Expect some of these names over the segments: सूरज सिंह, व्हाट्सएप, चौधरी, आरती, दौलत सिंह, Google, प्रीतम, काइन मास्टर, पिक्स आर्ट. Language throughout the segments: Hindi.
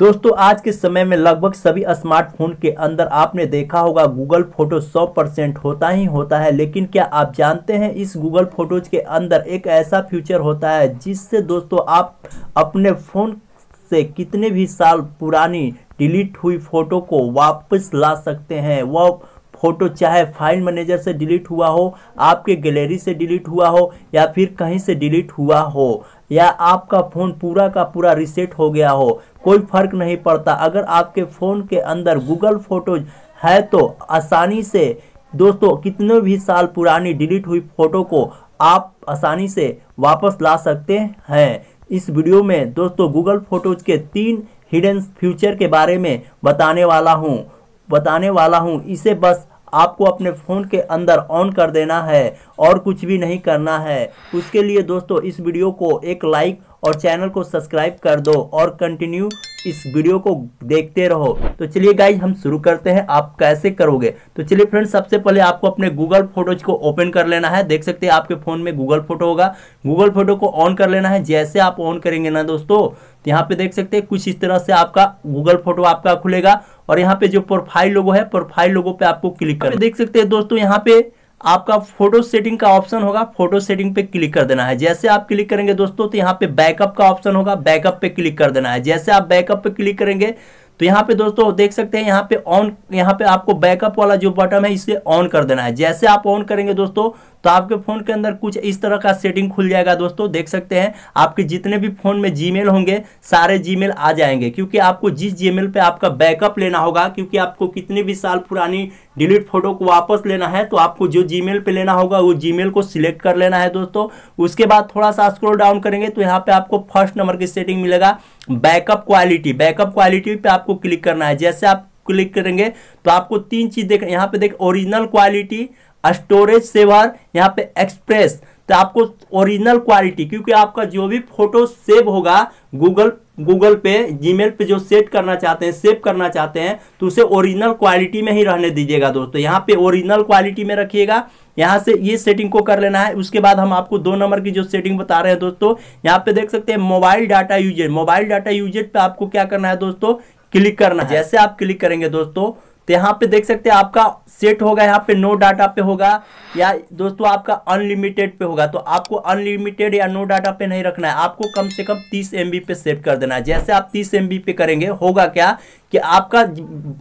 दोस्तों आज के समय में लगभग सभी स्मार्टफोन के अंदर आपने देखा होगा गूगल फोटो 100% होता ही होता है। लेकिन क्या आप जानते हैं इस गूगल फोटोज के अंदर एक ऐसा फीचर होता है जिससे दोस्तों आप अपने फ़ोन से कितने भी साल पुरानी डिलीट हुई फ़ोटो को वापस ला सकते हैं। वह फ़ोटो चाहे फाइल मैनेजर से डिलीट हुआ हो, आपके गैलरी से डिलीट हुआ हो या फिर कहीं से डिलीट हुआ हो या आपका फ़ोन पूरा का पूरा रीसेट हो गया हो, कोई फर्क नहीं पड़ता। अगर आपके फ़ोन के अंदर गूगल फोटोज है तो आसानी से दोस्तों कितने भी साल पुरानी डिलीट हुई फ़ोटो को आप आसानी से वापस ला सकते हैं। इस वीडियो में दोस्तों गूगल फोटोज के 3 हिडन फ्यूचर के बारे में बताने वाला हूँ। इसे बस आपको अपने फ़ोन के अंदर ऑन कर देना है और कुछ भी नहीं करना है। उसके लिए दोस्तों इस वीडियो को एक लाइक और चैनल को सब्सक्राइब कर दो और कंटिन्यू इस वीडियो को देखते रहो। तो चलिए गाइज हम शुरू करते हैं, आप कैसे करोगे। तो चलिए फ्रेंड्स, सबसे पहले आपको अपने गूगल फोटोज को ओपन कर लेना है। देख सकते हैं आपके फ़ोन में गूगल फोटो होगा, गूगल फोटो को ऑन कर लेना है। जैसे आप ऑन करेंगे ना दोस्तों, तो यहाँ पे देख सकते हैं कुछ इस तरह से आपका गूगल फोटो आपका खुलेगा और यहाँ पे जो प्रोफाइल लोगो है, प्रोफाइल लोगो पे आपको क्लिक करना है। देख सकते हैं दोस्तों यहाँ पे आपका फोटो सेटिंग का ऑप्शन होगा, फोटो सेटिंग पे क्लिक कर देना है। जैसे आप क्लिक करेंगे दोस्तों तो यहाँ पे बैकअप का ऑप्शन होगा, बैकअप पे क्लिक कर देना है। जैसे आप बैकअप पे क्लिक करेंगे तो यहाँ पे दोस्तों देख सकते हैं यहाँ पे ऑन, यहाँ पे आपको बैकअप वाला जो बटन है इसे ऑन कर देना है। जैसे आप ऑन करेंगे दोस्तों तो आपके फ़ोन के अंदर कुछ इस तरह का सेटिंग खुल जाएगा। दोस्तों देख सकते हैं आपके जितने भी फ़ोन में जीमेल होंगे सारे जीमेल आ जाएंगे, क्योंकि आपको जिस जीमेल पे आपका बैकअप लेना होगा, क्योंकि आपको कितनी भी साल पुरानी डिलीट फोटो को वापस लेना है तो आपको जो जीमेल पे लेना होगा वो जीमेल को सिलेक्ट कर लेना है दोस्तों। उसके बाद थोड़ा सा स्क्रॉल डाउन करेंगे तो यहाँ पर आपको फर्स्ट नंबर की सेटिंग मिलेगा बैकअप क्वालिटी। बैकअप क्वालिटी पर आपको क्लिक करना है। जैसे आप क्लिक करेंगे तो आपको 3 चीज़ देख, यहाँ पे देख ओरिजिनल क्वालिटी, स्टोरेज सेवर, यहाँ पे एक्सप्रेस। तो आपको ओरिजिनल क्वालिटी, क्योंकि आपका जो भी फोटो सेव होगा गूगल पे जीमेल पे जो सेट करना चाहते हैं, सेव करना चाहते हैं तो उसे ओरिजिनल क्वालिटी में ही रहने दीजिएगा दोस्तों। यहाँ पे ओरिजिनल क्वालिटी में रखिएगा, यहाँ से ये सेटिंग को कर लेना है। उसके बाद हम आपको 2 नंबर की जो सेटिंग बता रहे हैं दोस्तों, यहाँ पे देख सकते हैं mobile data usage. Mobile data usage पे आपको क्या करना है दोस्तों, क्लिक करना है। जैसे आप क्लिक करेंगे दोस्तों तो यहाँ पे देख सकते हैं आपका सेट होगा, यहाँ पे नो डाटा पे होगा या दोस्तों आपका अनलिमिटेड पे होगा। तो आपको अनलिमिटेड या नो डाटा पे नहीं रखना है, आपको कम से कम 30 MB पे सेट कर देना है। जैसे आप 30 MB पे करेंगे होगा क्या कि आपका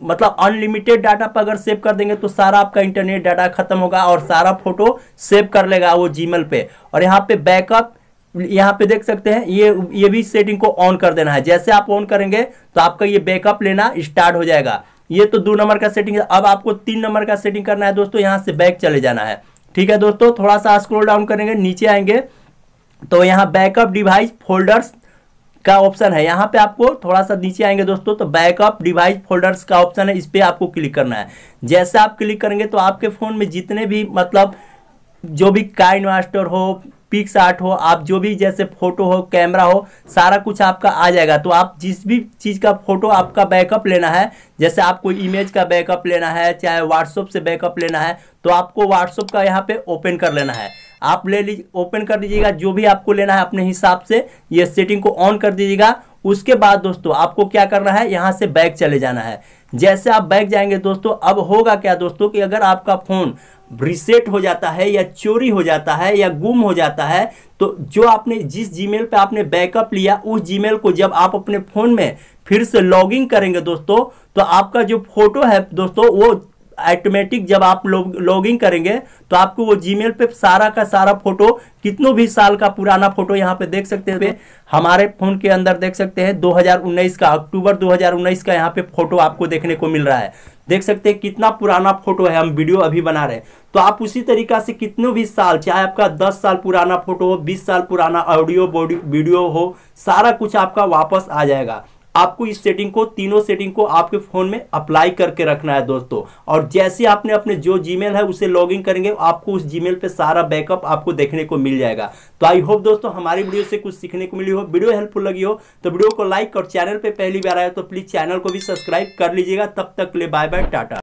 मतलब अनलिमिटेड डाटा पर अगर सेव कर देंगे तो सारा आपका इंटरनेट डाटा खत्म होगा और सारा फोटो सेव कर लेगा वो जीमेल पे। और यहाँ पे बैकअप, यहाँ पे देख सकते हैं ये भी सेटिंग को ऑन कर देना है। जैसे आप ऑन करेंगे तो आपका ये बैकअप लेना स्टार्ट हो जाएगा। ये तो 2 नंबर का सेटिंग है। अब आपको 3 नंबर का सेटिंग करना है दोस्तों, यहाँ से बैक चले जाना है। ठीक है दोस्तों, थोड़ा सा स्क्रॉल डाउन करेंगे, नीचे आएंगे तो यहाँ बैकअप डिवाइस फोल्डर्स का ऑप्शन है। यहाँ पे आपको थोड़ा सा नीचे आएंगे दोस्तों तो बैकअप डिवाइस फोल्डर्स का ऑप्शन है, इस पर आपको क्लिक करना है। जैसे आप क्लिक करेंगे तो आपके फ़ोन में जितने भी मतलब जो भी काइन मास्टर हो, पिक्स आर्ट हो, आप जो भी जैसे फोटो हो, कैमरा हो, सारा कुछ आपका आ जाएगा। तो आप जिस भी चीज़ का फोटो आपका बैकअप लेना है, जैसे आपको इमेज का बैकअप लेना है, चाहे व्हाट्सएप से बैकअप लेना है तो आपको व्हाट्सएप का यहाँ पे ओपन कर लेना है। आप ले लीजिए, ओपन कर दीजिएगा जो भी आपको लेना है अपने हिसाब से, ये सेटिंग को ऑन कर दीजिएगा। उसके बाद दोस्तों आपको क्या करना है, यहाँ से बैक चले जाना है। जैसे आप बैक जाएंगे दोस्तों अब होगा क्या दोस्तों कि अगर आपका फ़ोन रीसेट हो जाता है या चोरी हो जाता है या गुम हो जाता है तो जो आपने जिस जीमेल पे आपने बैकअप लिया उस जीमेल को जब आप अपने फ़ोन में फिर से लॉगिन करेंगे दोस्तों तो आपका जो फोटो है दोस्तों वो ऑटोमेटिक जब आप लॉगिन करेंगे तो आपको वो जीमेल पे सारा का सारा फोटो, कितनों भी साल का पुराना फोटो यहाँ पे देख सकते हैं। हमारे फ़ोन के अंदर देख सकते हैं 2019 का, अक्टूबर 2019 का यहाँ पे फोटो आपको देखने को मिल रहा है। देख सकते हैं कितना पुराना फोटो है, हम वीडियो अभी बना रहे हैं। तो आप उसी तरीका से कितनों भी साल, चाहे आपका 10 साल पुराना फोटो हो, 20 साल पुराना ऑडियो वीडियो हो, सारा कुछ आपका वापस आ जाएगा। आपको इस सेटिंग को, तीनों सेटिंग को आपके फ़ोन में अप्लाई करके रखना है दोस्तों। और जैसे आपने अपने जो जीमेल है उसे लॉगिन करेंगे आपको उस जीमेल पे सारा बैकअप आपको देखने को मिल जाएगा। तो आई होप दोस्तों हमारी वीडियो से कुछ सीखने को मिली हो, वीडियो हेल्पफुल लगी हो तो वीडियो को लाइक और चैनल पर पहली बार आया तो प्लीज़ चैनल को भी सब्सक्राइब कर लीजिएगा। तब तक के लिए बाय बाय, टाटा।